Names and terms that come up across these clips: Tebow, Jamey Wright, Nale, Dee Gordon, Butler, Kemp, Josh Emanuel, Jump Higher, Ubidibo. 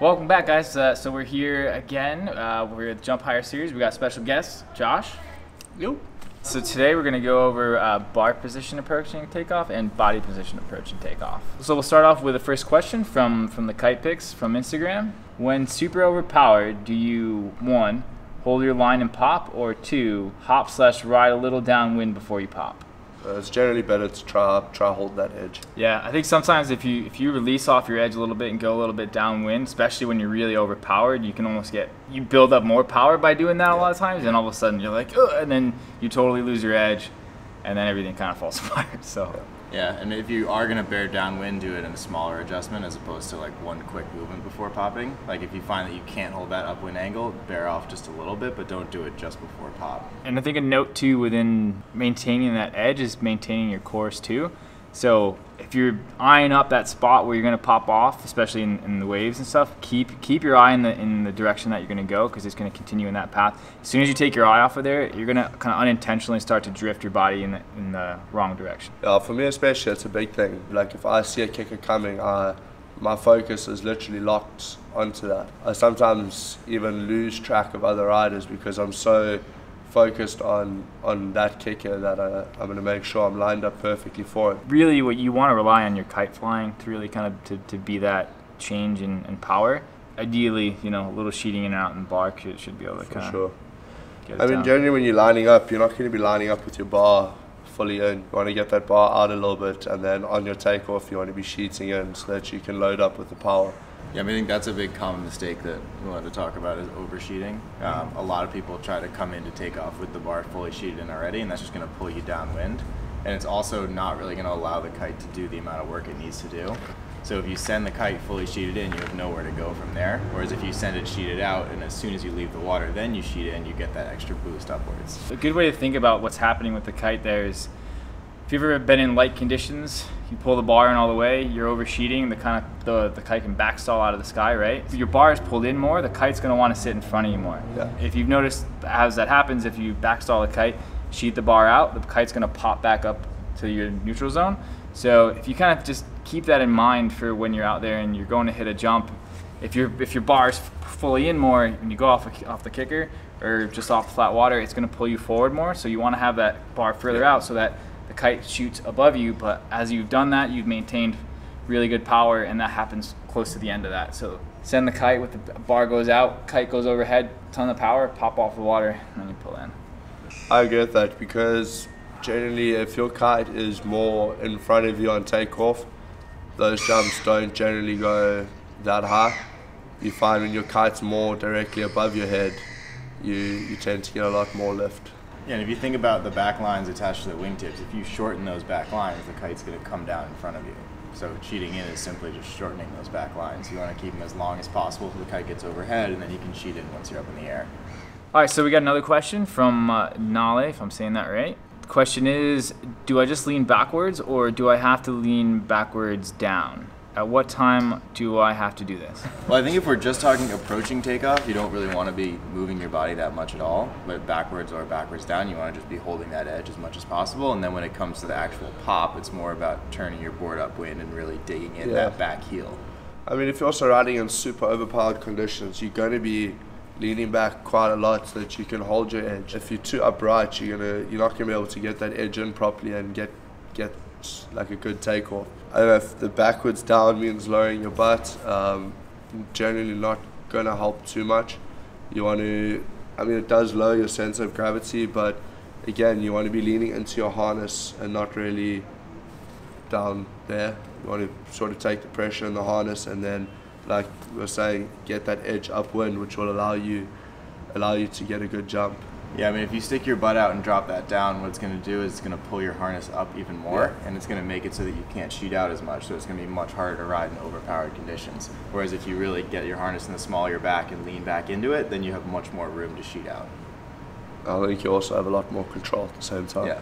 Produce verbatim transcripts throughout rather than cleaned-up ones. Welcome back, guys. Uh, so we're here again. Uh, we're at the Jump Higher series. We got special guest, Josh. Yo. So today we're going to go over uh, bar position approach and takeoff and body position approach and takeoff. So we'll start off with the first question from, from the Kite Picks from Instagram. When super overpowered, do you, one, hold your line and pop, or two, hop slash ride a little downwind before you pop? Uh, it's generally better to try try hold that edge. Yeah, I think sometimes if you if you release off your edge a little bit and go a little bit downwind, especially when you're really overpowered, you can almost get you build up more power by doing that a lot of times, and all of a sudden you're like, ugh, and then you totally lose your edge, and then everything kind of falls apart. So yeah, and if you are gonna bear downwind, do it in a smaller adjustment as opposed to like one quick movement before popping. Like if you find that you can't hold that upwind angle, bear off just a little bit, but don't do it just before pop. And I think a note too within maintaining that edge is maintaining your course too. So if you're eyeing up that spot where you're gonna pop off, especially in, in the waves and stuff, keep keep your eye in the in the direction that you're gonna go, because it's gonna continue in that path. As soon as you take your eye off of there, you're gonna kind of unintentionally start to drift your body in the in the wrong direction. Yeah, for me especially, it's a big thing. Like if I see a kicker coming, I, my focus is literally locked onto that. I sometimes even lose track of other riders because I'm so focused on on that kicker that I, I'm going to make sure I'm lined up perfectly for it. Really what you want to rely on your kite flying to really kind of to, to be that change in, in power. Ideally, you know, a little sheeting in and out in the bar should, should be able to for kind sure. of get it I mean, down. Generally when you're lining up, you're not going to be lining up with your bar fully in. You want to get that bar out a little bit, and then on your takeoff you want to be sheeting in so that you can load up with the power. Yeah, I mean, I think that's a big common mistake that we wanted to talk about is oversheeting. Um, a lot of people try to come in to take off with the bar fully sheeted in already, and that's just going to pull you downwind. And it's also not really going to allow the kite to do the amount of work it needs to do. So if you send the kite fully sheeted in, you have nowhere to go from there. Whereas if you send it sheeted out, and as soon as you leave the water, then you sheet in, you get that extra boost upwards. A good way to think about what's happening with the kite there is, if you've ever been in light conditions, you pull the bar in all the way, you're oversheeting, the kind of the, the kite can backstall out of the sky, right? If your bar is pulled in more, the kite's gonna wanna sit in front of you more. Yeah. If you've noticed as that happens, if you backstall the kite, sheet the bar out, the kite's gonna pop back up to your neutral zone. So if you kind of just keep that in mind for when you're out there and you're going to hit a jump, if, you're, if your bar is fully in more and you go off, off the kicker or just off flat water, it's gonna pull you forward more. So you wanna have that bar further out so that the kite shoots above you, but as you've done that, you've maintained really good power, and that happens close to the end of that. So send the kite with the bar goes out, kite goes overhead, ton of power, pop off the water, and then you pull in. I agree with that, because generally if your kite is more in front of you on takeoff, those jumps don't generally go that high. You find when your kite's more directly above your head, you, you tend to get a lot more lift. Yeah, and if you think about the back lines attached to the wingtips, if you shorten those back lines, the kite's going to come down in front of you. So sheeting in is simply just shortening those back lines. You want to keep them as long as possible so the kite gets overhead, and then you can sheet in once you're up in the air. All right, so we got another question from uh, Nale, if I'm saying that right. The question is, do I just lean backwards, or do I have to lean backwards down? At what time do I have to do this? Well, I think if we're just talking approaching takeoff, you don't really want to be moving your body that much at all, but backwards or backwards down, you want to just be holding that edge as much as possible. And then when it comes to the actual pop, it's more about turning your board upwind and really digging in yeah. that back heel. I mean, if you're also riding in super overpowered conditions, you're going to be leaning back quite a lot so that you can hold your edge. If you're too upright, you're gonna you're not going to be able to get that edge in properly and get get. like a good takeoff. I don't know if the backwards down means lowering your butt. Um, generally not going to help too much. You want to, I mean, it does lower your sense of gravity, but again, you want to be leaning into your harness and not really down there. You want to sort of take the pressure in the harness and then, like we were saying, get that edge upwind, which will allow you, allow you to get a good jump. Yeah, I mean, if you stick your butt out and drop that down, what it's going to do is it's going to pull your harness up even more, yeah. and it's going to make it so that you can't sheet out as much, so it's going to be much harder to ride in overpowered conditions. Whereas if you really get your harness in the small of your back and lean back into it, then you have much more room to sheet out. I think you also have a lot more control at the same time. Yeah,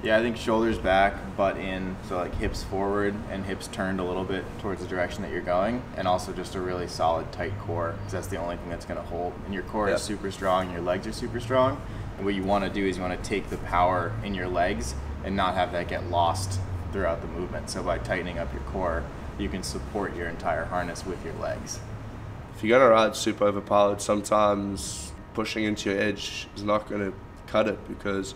yeah, I think shoulders back, butt in, so like hips forward and hips turned a little bit towards the direction that you're going, and also just a really solid, tight core, because that's the only thing that's going to hold. And your core yeah. is super strong, your legs are super strong. And what you want to do is you want to take the power in your legs and not have that get lost throughout the movement. So by tightening up your core, you can support your entire harness with your legs. If you gotta ride super overpowered, sometimes pushing into your edge is not gonna cut it because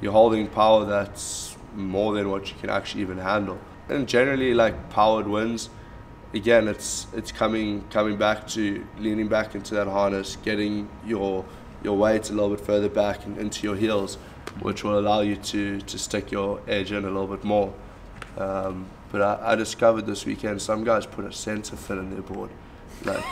you're holding power that's more than what you can actually even handle. And generally, like, powered wins, again, it's it's coming coming back to leaning back into that harness, getting your your weight a little bit further back and into your heels, which will allow you to to stick your edge in a little bit more. Um, but I, I discovered this weekend some guys put a center fin in their board, like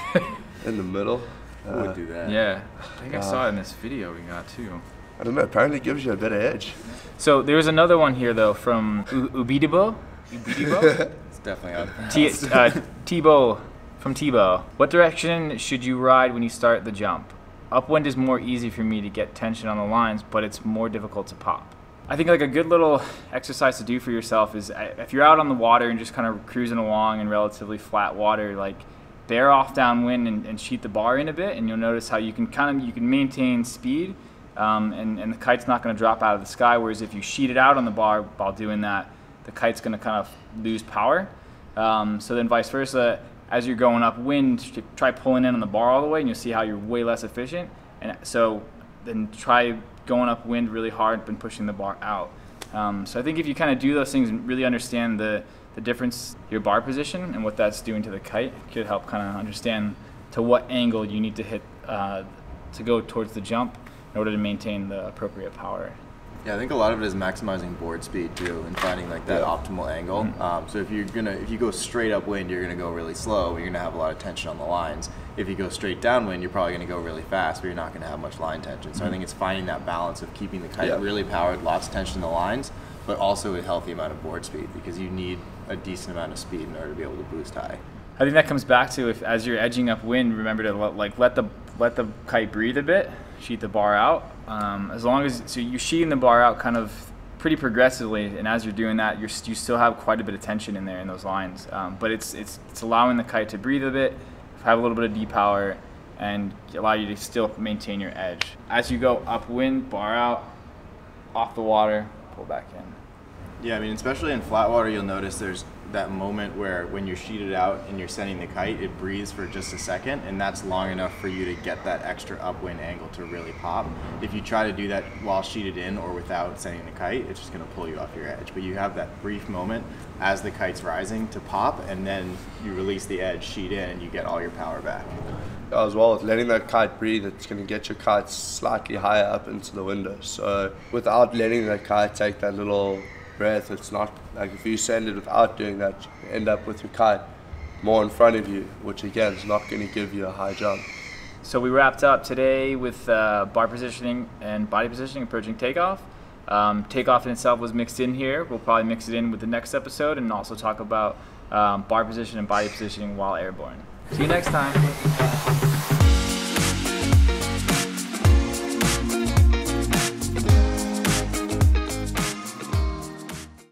in the middle. Who uh, would do that? Yeah, I think I saw it in this video we got too. I don't know, apparently it gives you a better edge. So there's another one here though from Ubidibo. Ubidibo? It's definitely out. T uh, Tebow, from Tebow. What direction should you ride when you start the jump? Upwind is more easy for me to get tension on the lines, but it's more difficult to pop. I think like a good little exercise to do for yourself is if you're out on the water and just kind of cruising along in relatively flat water, like bear off downwind and, and sheet the bar in a bit, and you'll notice how you can kind of you can maintain speed. Um, and, and the kite's not going to drop out of the sky, whereas if you sheet it out on the bar while doing that, the kite's going to kind of lose power. Um, so then vice versa, as you're going upwind, try pulling in on the bar all the way, and you'll see how you're way less efficient. And so then try going upwind really hard and pushing the bar out. Um, so I think if you kind of do those things and really understand the, the difference, your bar position and what that's doing to the kite, it could help kind of understand to what angle you need to hit uh, to go towards the jump in order to maintain the appropriate power. Yeah, I think a lot of it is maximizing board speed too, and finding like that yeah. optimal angle. Mm-hmm. um, so if you're gonna, if you go straight upwind, you're gonna go really slow. You're gonna have a lot of tension on the lines. If you go straight downwind, you're probably gonna go really fast, but you're not gonna have much line tension. So mm-hmm. I think it's finding that balance of keeping the kite yeah. really powered, lots of tension in the lines, but also a healthy amount of board speed, because you need a decent amount of speed in order to be able to boost high. I think that comes back to if as you're edging upwind, remember to like let the let the kite breathe a bit. Sheet the bar out. Um, as long as so you're sheeting the bar out kind of pretty progressively, and as you're doing that, you're you still have quite a bit of tension in there in those lines. Um, but it's it's it's allowing the kite to breathe a bit, have a little bit of depower, and allow you to still maintain your edge as you go upwind. Bar out, off the water, pull back in. Yeah, I mean, especially in flat water, you'll notice there's that moment where when you're sheeted out and you're sending the kite, it breathes for just a second, and that's long enough for you to get that extra upwind angle to really pop. If you try to do that while sheeted in or without sending the kite, it's just going to pull you off your edge. But you have that brief moment as the kite's rising to pop, and then you release the edge, sheet in, and you get all your power back. As well as letting that kite breathe, it's going to get your kite slightly higher up into the window. So without letting that kite take that little breath, it's not like if you send it without doing that, you end up with your kite more in front of you, which again is not going to give you a high jump. So we wrapped up today with uh, bar positioning and body positioning approaching takeoff. Um, takeoff in itself was mixed in here. We'll probably mix it in with the next episode and also talk about um, bar position and body positioning while airborne. See you next time.